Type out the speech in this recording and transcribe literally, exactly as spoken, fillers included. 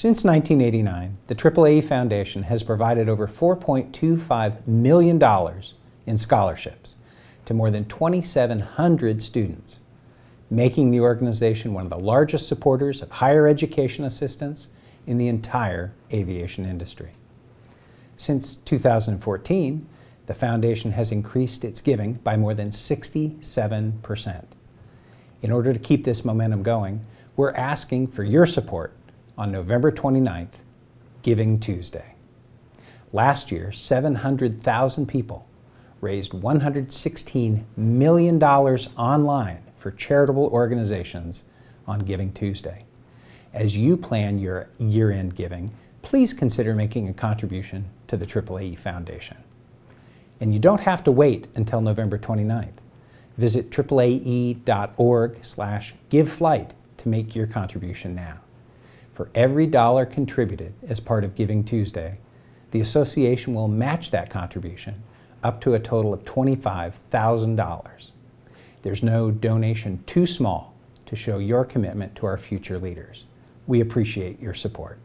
Since nineteen eighty-nine, the triple A E Foundation has provided over four point two five million dollars in scholarships to more than twenty-seven hundred students, making the organization one of the largest supporters of higher education assistance in the entire aviation industry. Since two thousand fourteen, the Foundation has increased its giving by more than sixty-seven percent. In order to keep this momentum going, we're asking for your support on November twenty-ninth, Giving Tuesday. Last year, seven hundred thousand people raised one hundred sixteen million dollars online for charitable organizations on Giving Tuesday. As you plan your year-end giving, please consider making a contribution to the triple A E Foundation. And you don't have to wait until November twenty-ninth. Visit triple A E dot org slash give flight to make your contribution now. For every dollar contributed as part of Giving Tuesday, the association will match that contribution up to a total of twenty-five thousand dollars. There's no donation too small to show your commitment to our future leaders. We appreciate your support.